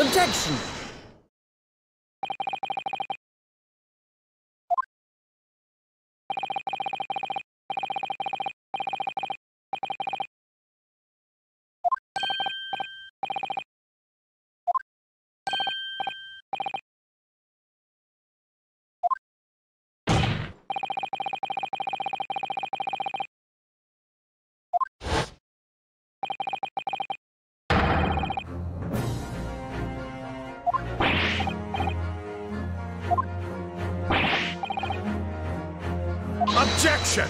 Objection! Objection!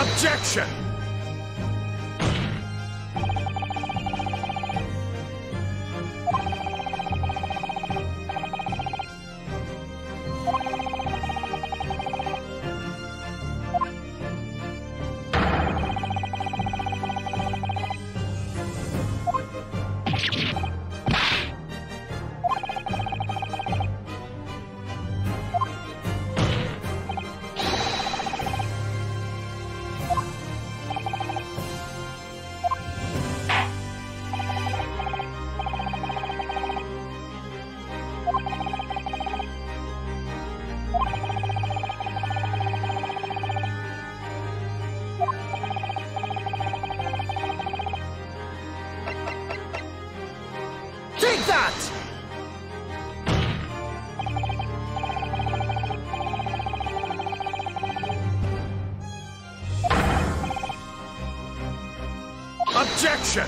Objection! Objection!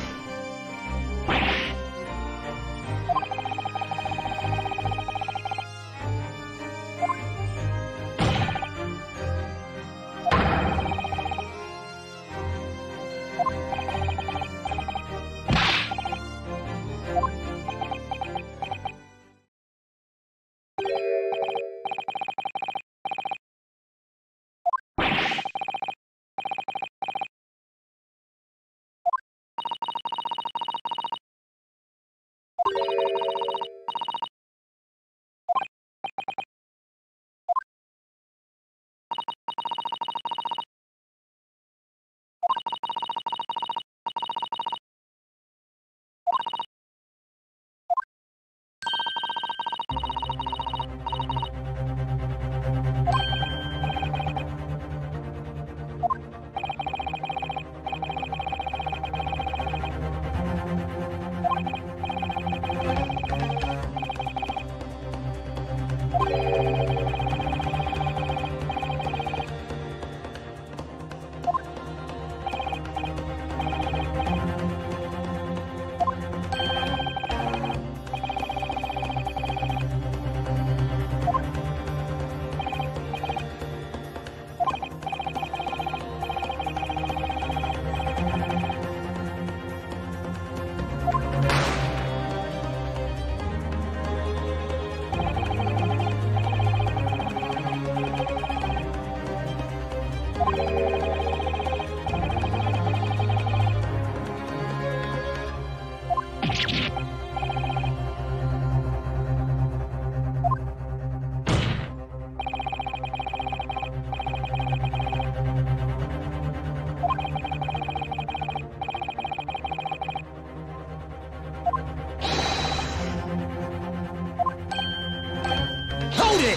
it!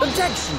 Objection!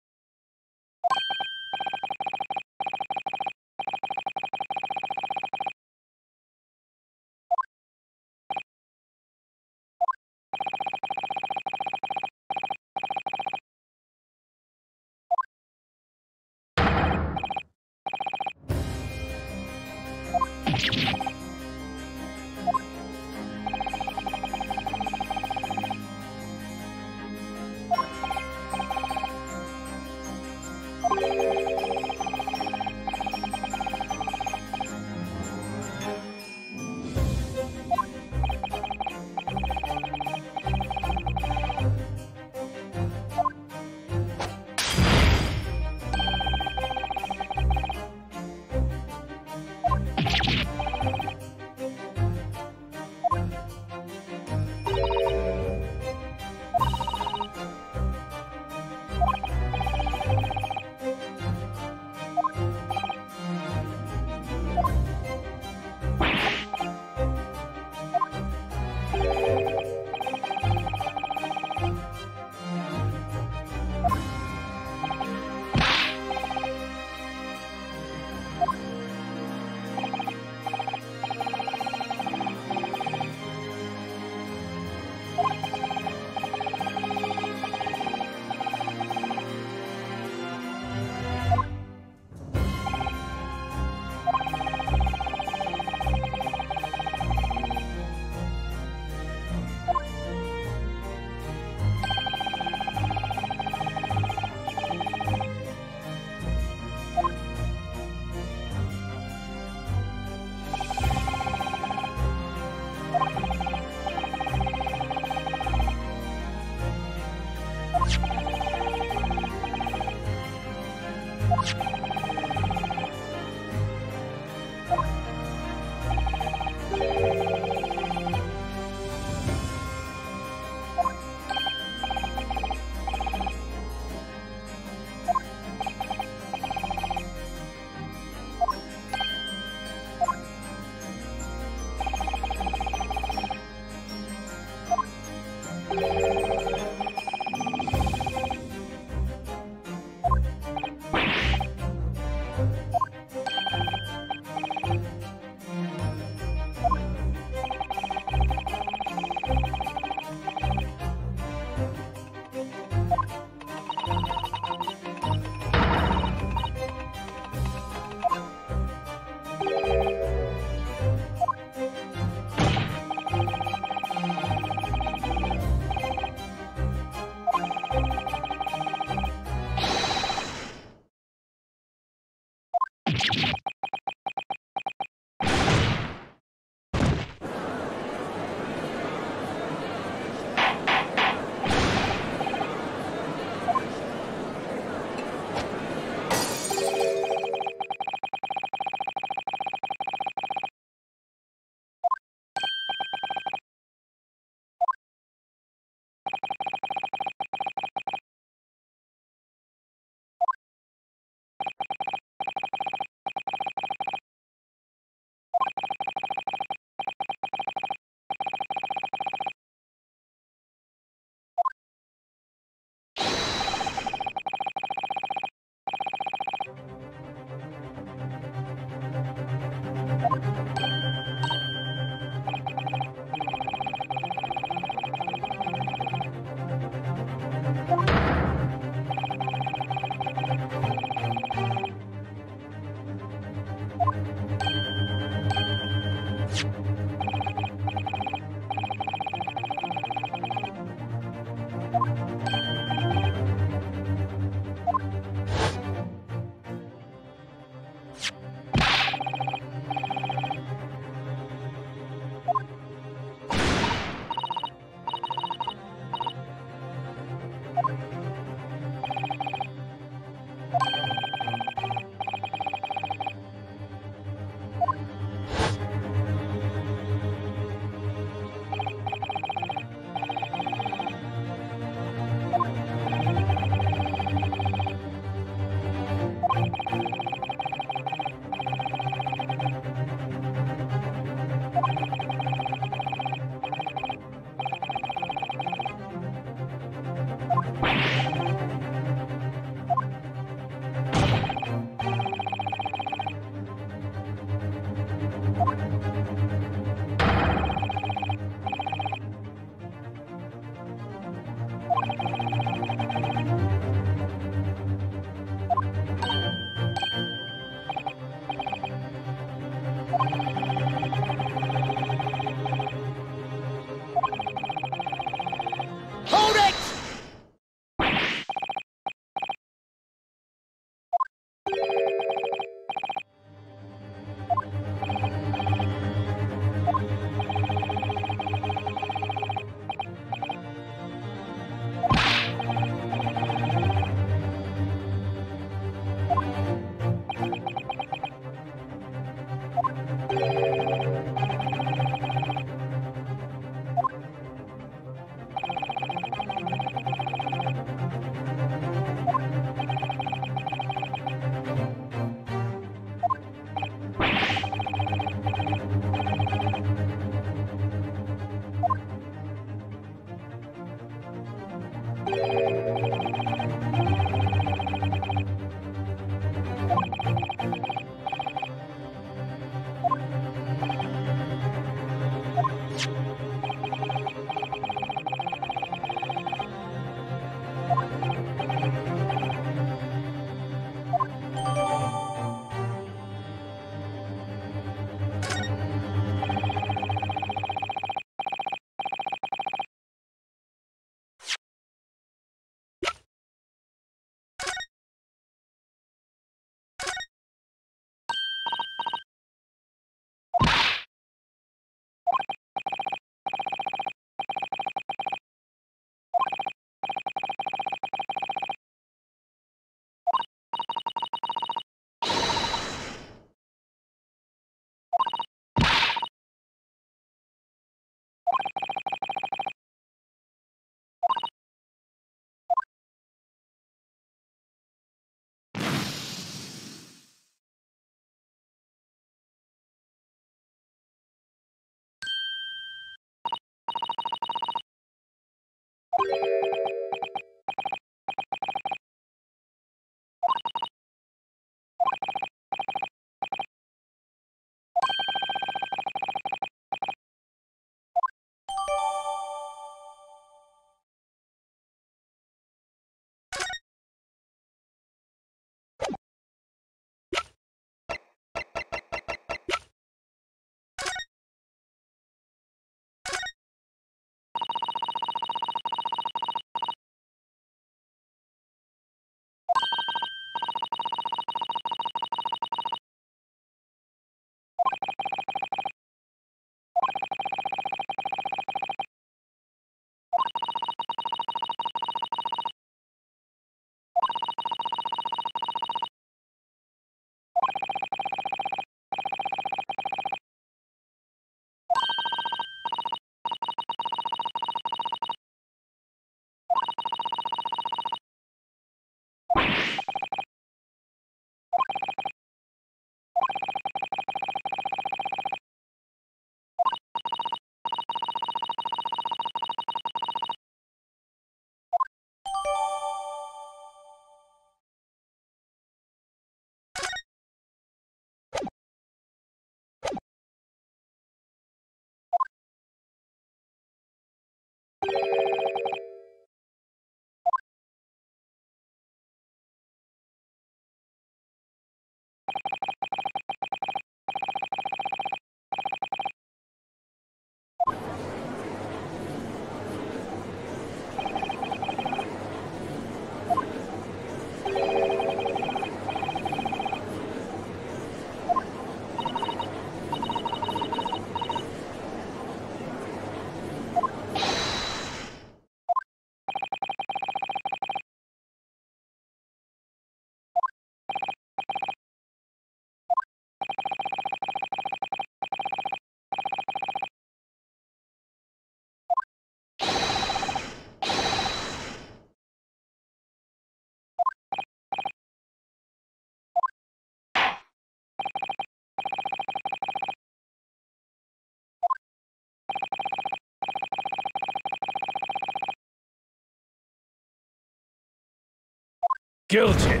Guilty.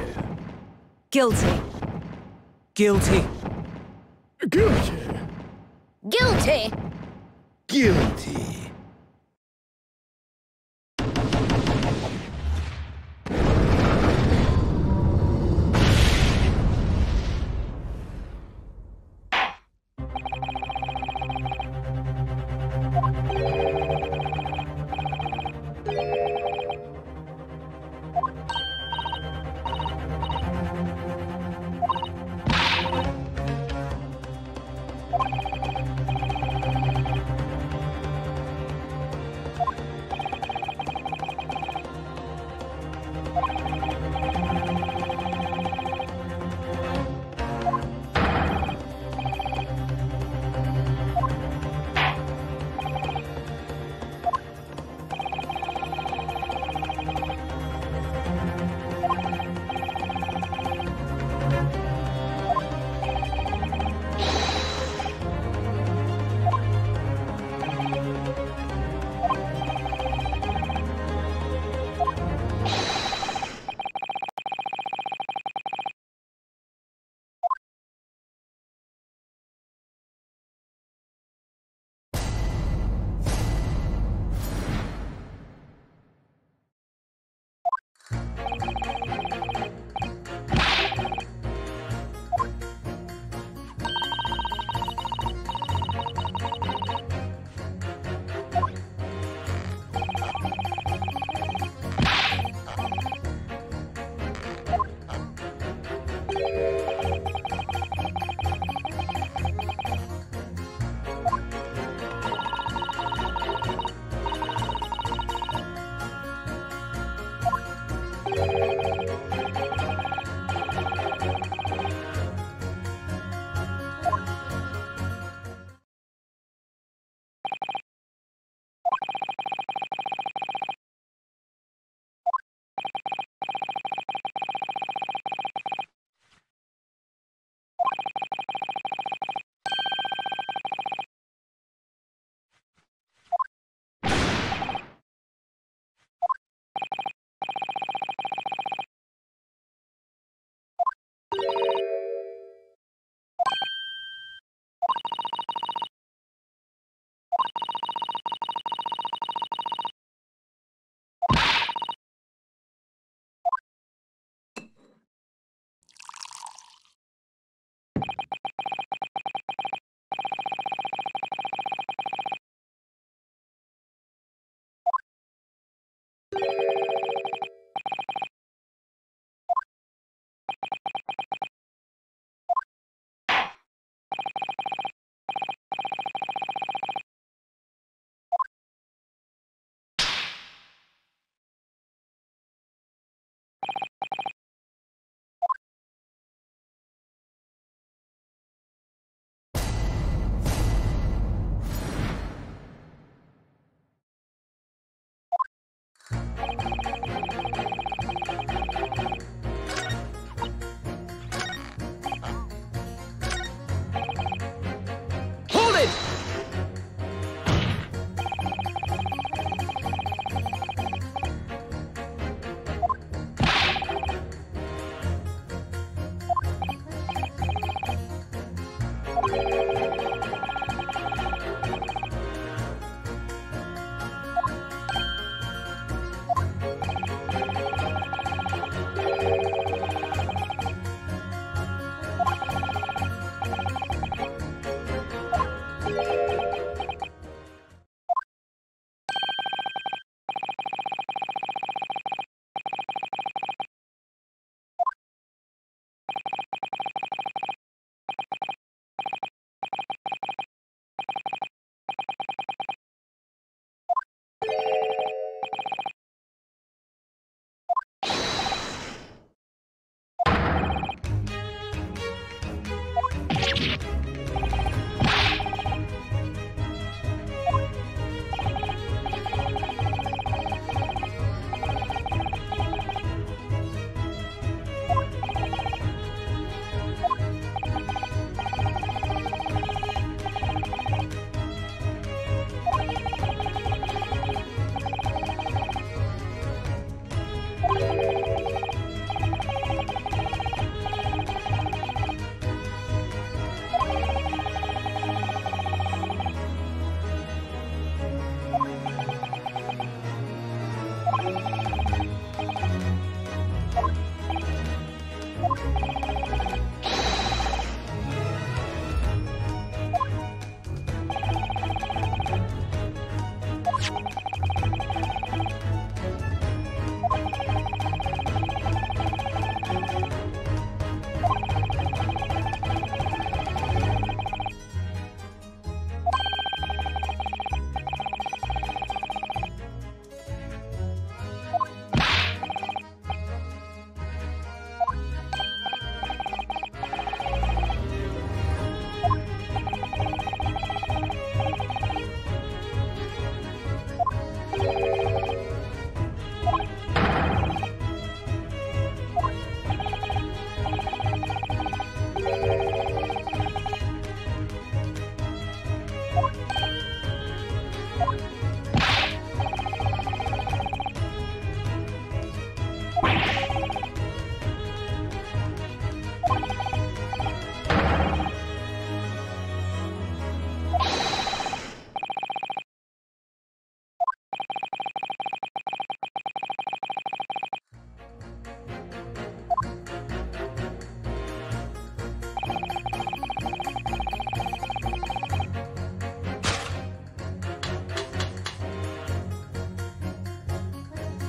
Guilty. Guilty. Guilty. Guilty. Guilty.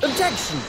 Objection!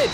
it!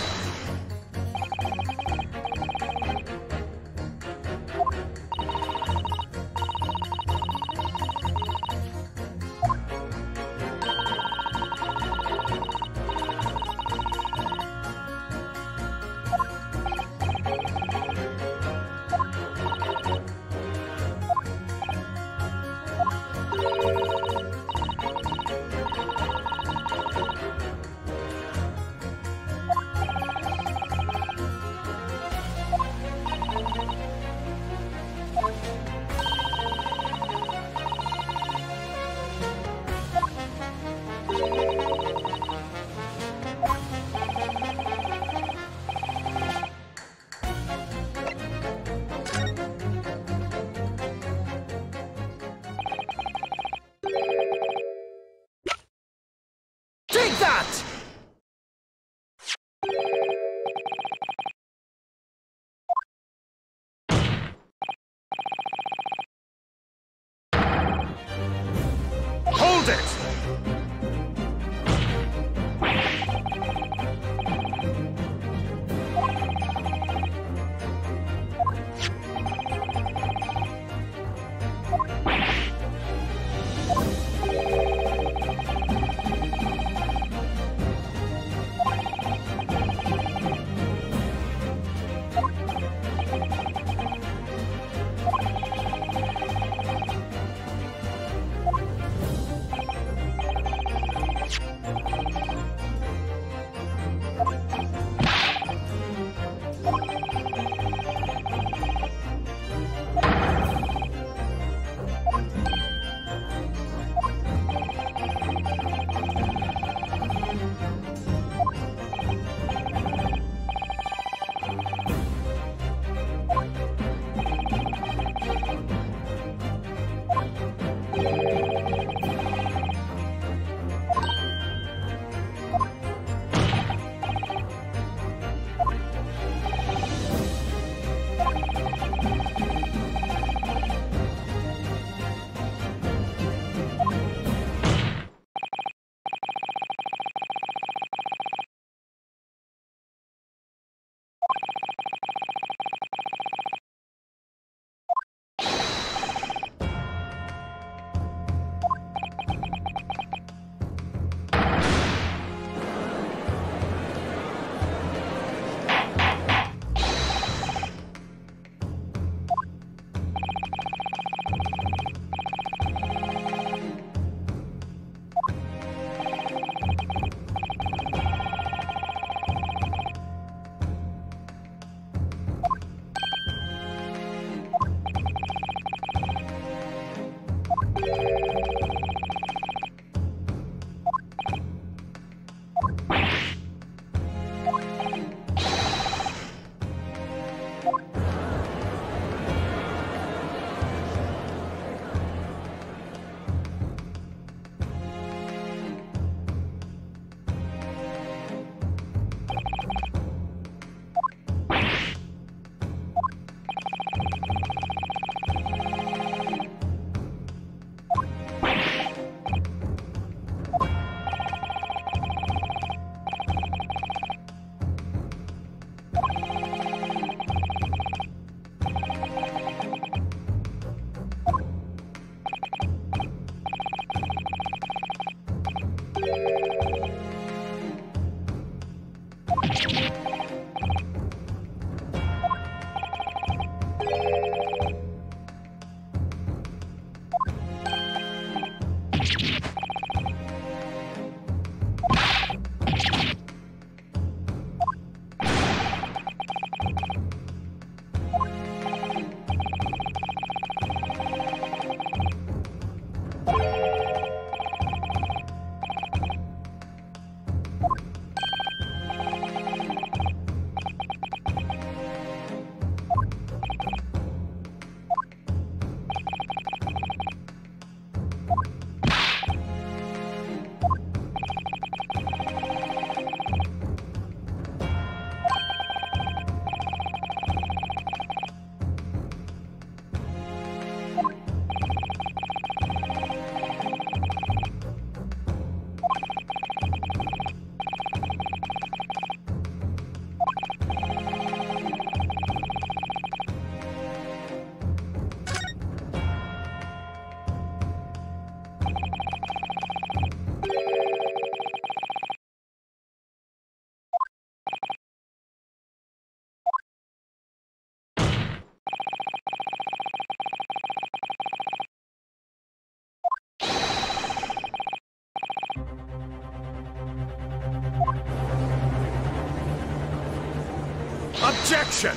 Objection!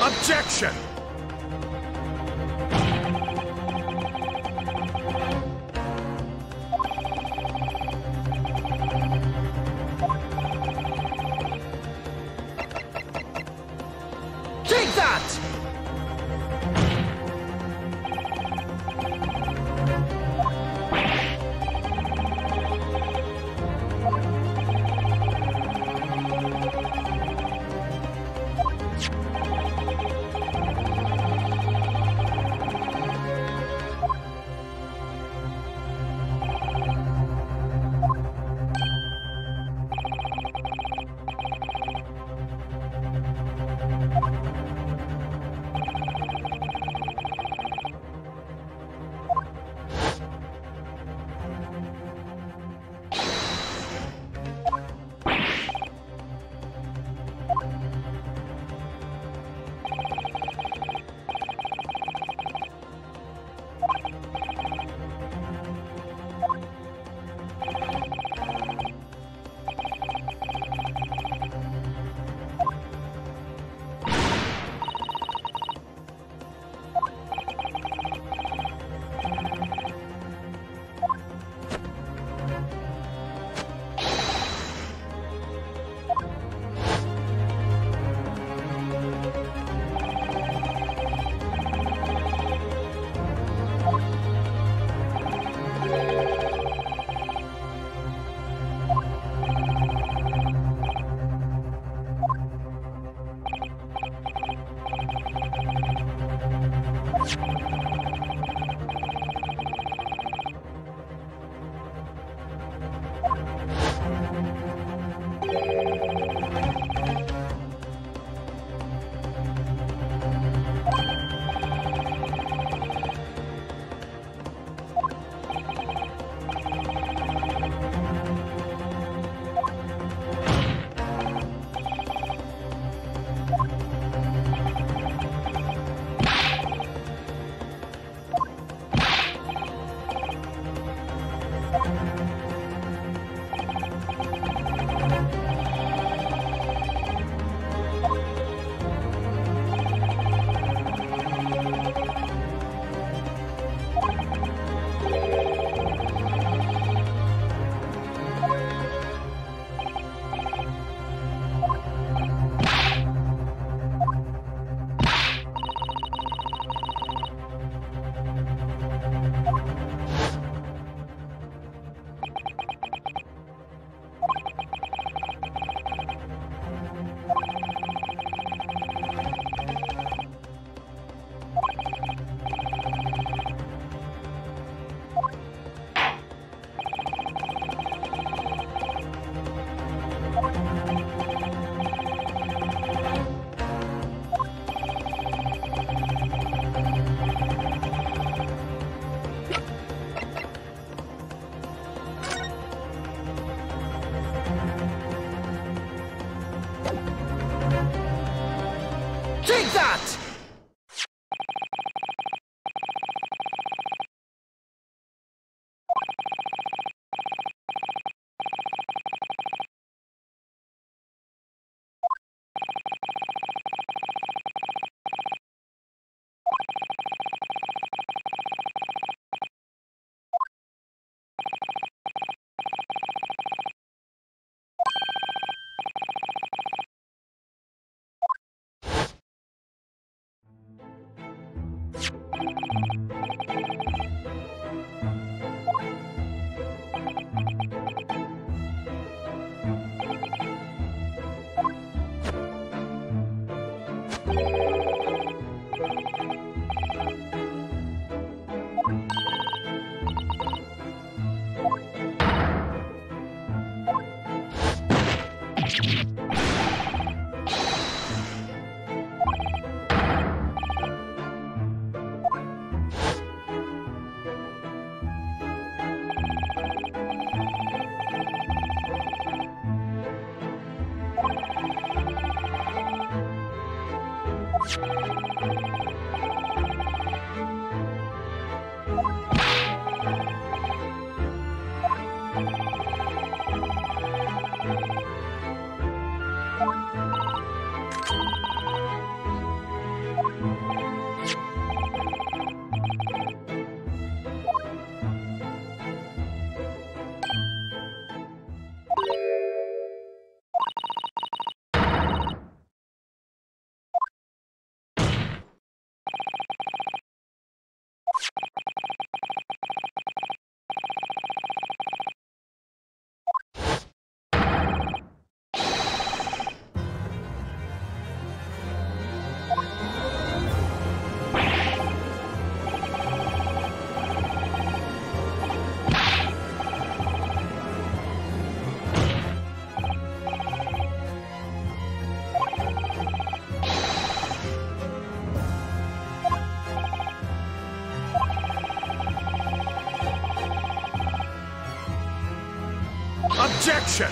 Objection! Take that! Objection!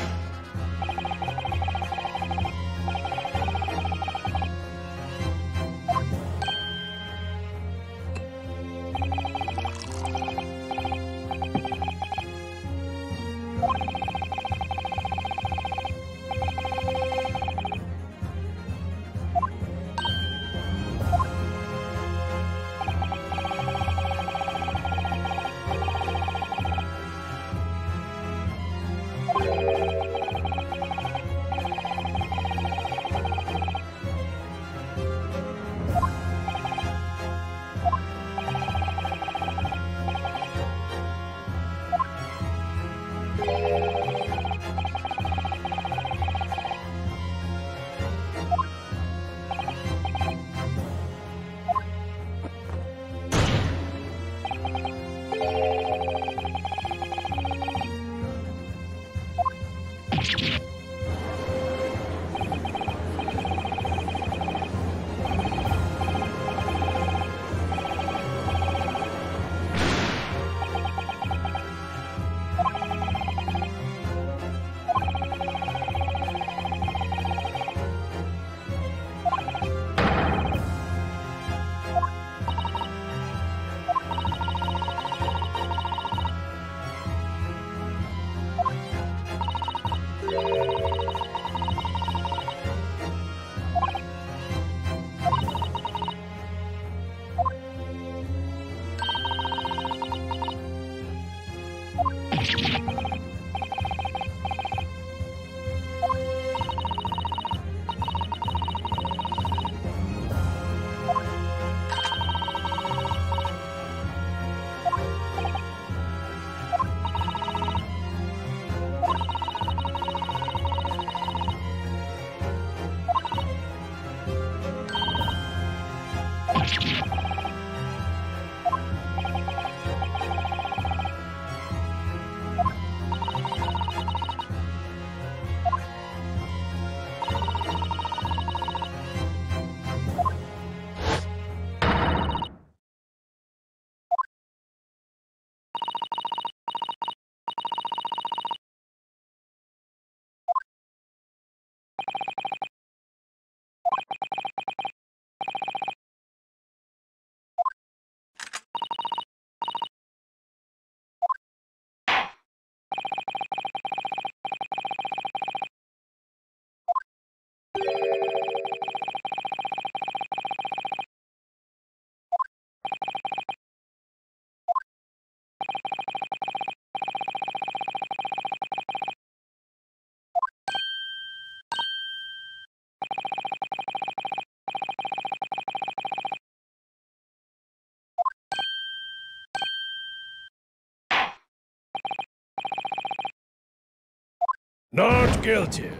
Not guilty.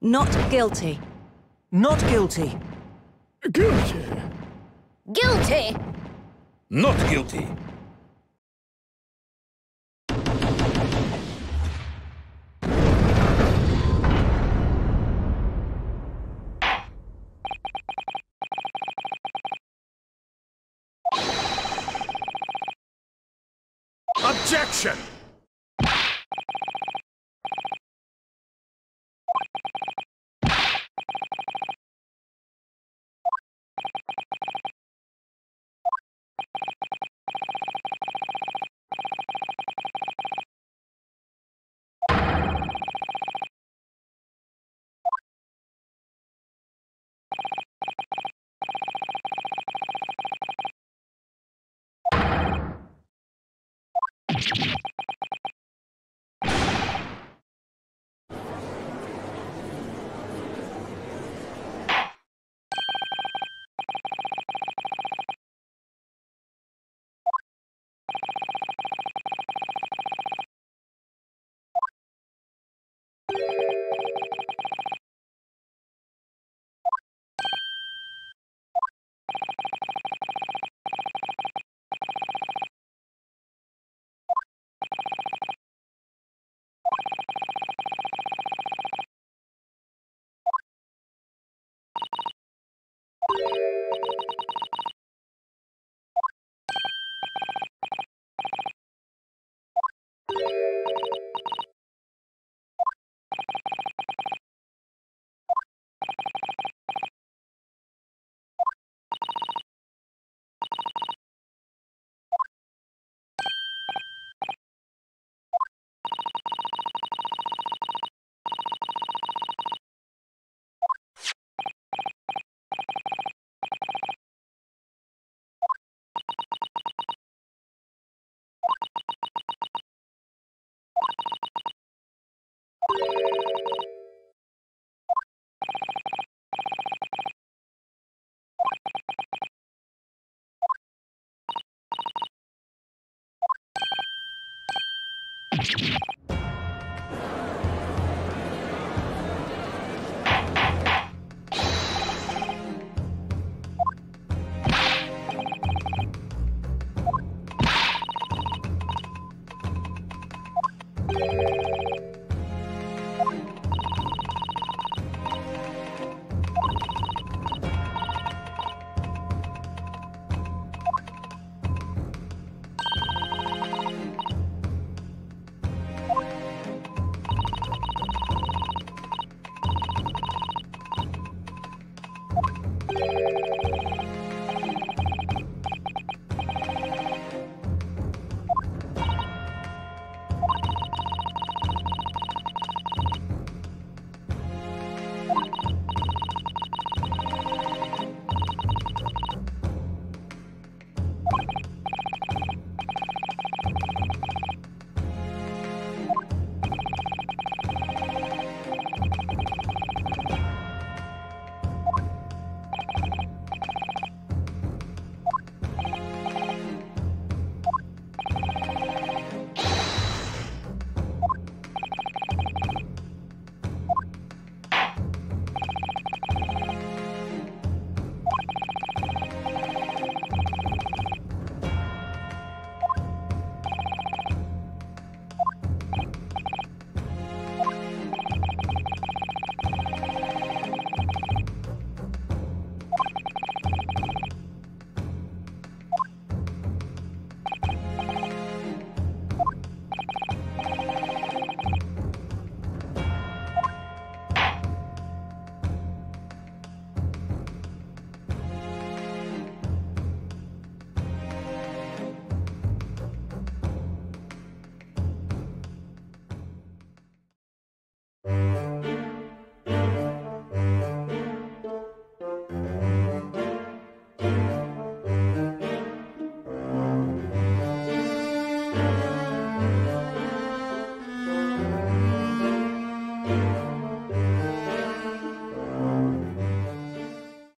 Not guilty. Not guilty. Guilty. Guilty. Not guilty. Objection! You